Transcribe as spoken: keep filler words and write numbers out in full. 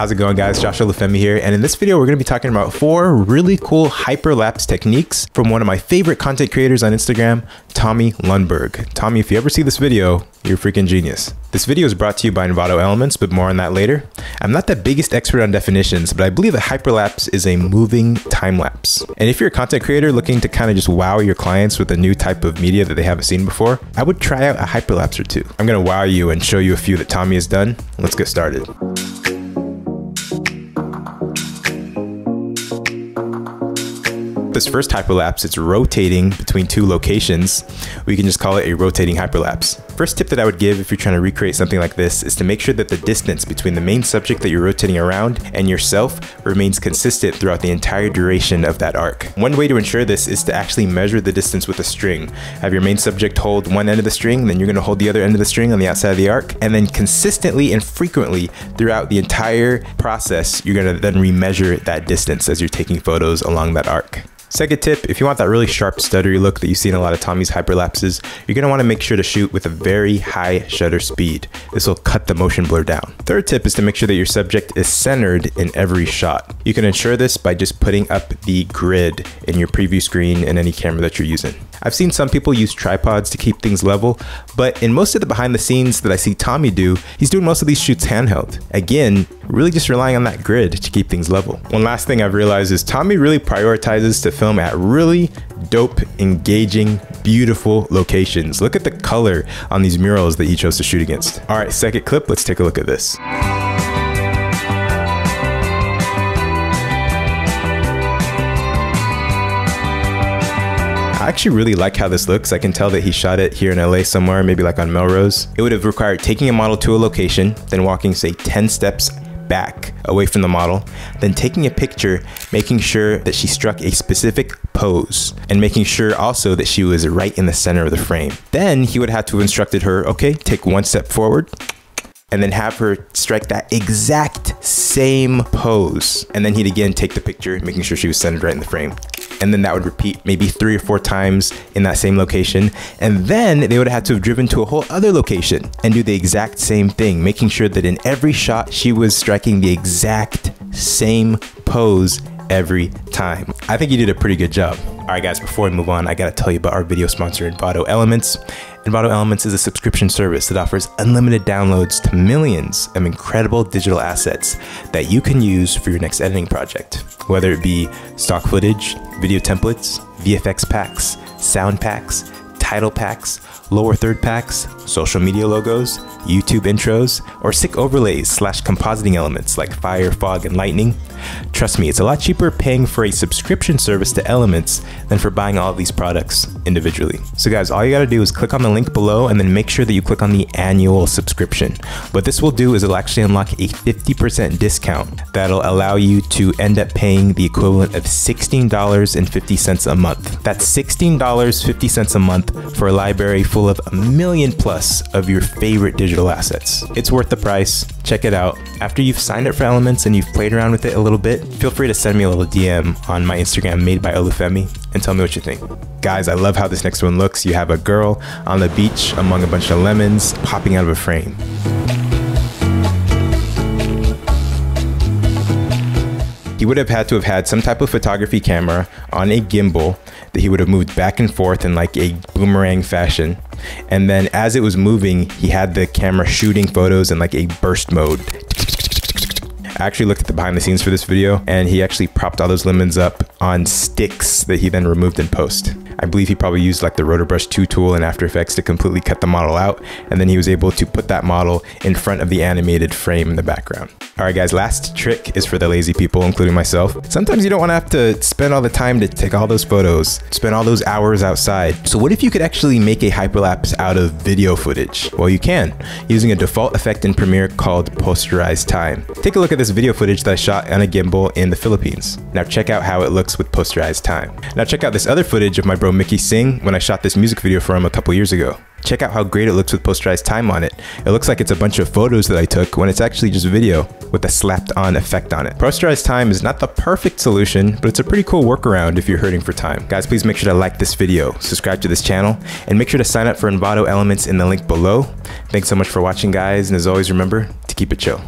How's it going, guys? Joshua Olufemii here, and in this video we're going to be talking about four really cool hyperlapse techniques from one of my favorite content creators on Instagram, Tommy Lundberg. Tommy, if you ever see this video, you're a freaking genius. This video is brought to you by Envato Elements, but more on that later. I'm not the biggest expert on definitions, but I believe that hyperlapse is a moving time lapse. And if you're a content creator looking to kind of just wow your clients with a new type of media that they haven't seen before, I would try out a hyperlapse or two. I'm going to wow you and show you a few that Tommy has done. Let's get started. This first hyperlapse, it's rotating between two locations. We can just call it a rotating hyperlapse. First tip that I would give if you're trying to recreate something like this is to make sure that the distance between the main subject that you're rotating around and yourself remains consistent throughout the entire duration of that arc. One way to ensure this is to actually measure the distance with a string. Have your main subject hold one end of the string, then you're gonna hold the other end of the string on the outside of the arc, and then consistently and frequently throughout the entire process, you're gonna then remeasure that distance as you're taking photos along that arc. Second tip, if you want that really sharp, stuttery look that you see in a lot of Tommy's hyperlapses, you're gonna wanna make sure to shoot with a very high shutter speed. This will cut the motion blur down. Third tip is to make sure that your subject is centered in every shot. You can ensure this by just putting up the grid in your preview screen and any camera that you're using. I've seen some people use tripods to keep things level, but in most of the behind the scenes that I see Tommy do, he's doing most of these shoots handheld. Again, really just relying on that grid to keep things level. One last thing I've realized is Tommy really prioritizes to film at really dope, engaging, beautiful locations. Look at the color on these murals that he chose to shoot against. All right, second clip, let's take a look at this. I actually really like how this looks. I can tell that he shot it here in L A somewhere, maybe like on Melrose. It would have required taking a model to a location, then walking, say, ten steps back away from the model, then taking a picture, making sure that she struck a specific pose, and making sure also that she was right in the center of the frame. Then he would have to have instructed her, okay, take one step forward, and then have her strike that exact same pose. And then he'd again take the picture, making sure she was centered right in the frame. And then that would repeat maybe three or four times in that same location. And then they would have had to have driven to a whole other location and do the exact same thing, making sure that in every shot, she was striking the exact same pose every time. I think you did a pretty good job. All right, guys, before we move on, I gotta tell you about our video sponsor, Envato Elements. Envato Elements is a subscription service that offers unlimited downloads to millions of incredible digital assets that you can use for your next editing project, whether it be stock footage, video templates, V F X packs, sound packs, title packs, lower third packs, social media logos, YouTube intros, or sick overlays slash compositing elements like fire, fog, and lightning. Trust me, it's a lot cheaper paying for a subscription service to Elements than for buying all of these products individually. So guys, all you gotta do is click on the link below and then make sure that you click on the annual subscription. What this will do is it'll actually unlock a fifty percent discount that'll allow you to end up paying the equivalent of sixteen dollars and fifty cents a month. That's sixteen dollars and fifty cents a month for a library full of a million plus of your favorite digital assets. It's worth the price. Check it out. After you've signed up for Elements and you've played around with it a little bit, feel free to send me a little D M on my Instagram, Made by Olufemii, and tell me what you think. Guys, I love how this next one looks. You have a girl on the beach among a bunch of lemons popping out of a frame. He would have had to have had some type of photography camera on a gimbal that he would have moved back and forth in like a boomerang fashion. And then as it was moving, he had the camera shooting photos in like a burst mode. I actually looked at the behind the scenes for this video, and he actually propped all those lemons up on sticks that he then removed in post. I believe he probably used like the Rotor Brush two tool in After Effects to completely cut the model out, and then he was able to put that model in front of the animated frame in the background. All right, guys, last trick is for the lazy people, including myself. Sometimes you don't want to have to spend all the time to take all those photos, spend all those hours outside. So what if you could actually make a hyperlapse out of video footage? Well, you can, using a default effect in Premiere called Posterized Time. Take a look at this video footage that I shot on a gimbal in the Philippines. Now check out how it looks with Posterized Time. Now check out this other footage of my bro Mickey Singh when I shot this music video for him a couple years ago. Check out how great it looks with Posterized Time on it. It looks like it's a bunch of photos that I took when it's actually just video with a slapped on effect on it. Posterized Time is not the perfect solution, but it's a pretty cool workaround if you're hurting for time. Guys, please make sure to like this video, subscribe to this channel, and make sure to sign up for Envato Elements in the link below. Thanks so much for watching, guys, and as always, remember to keep it chill.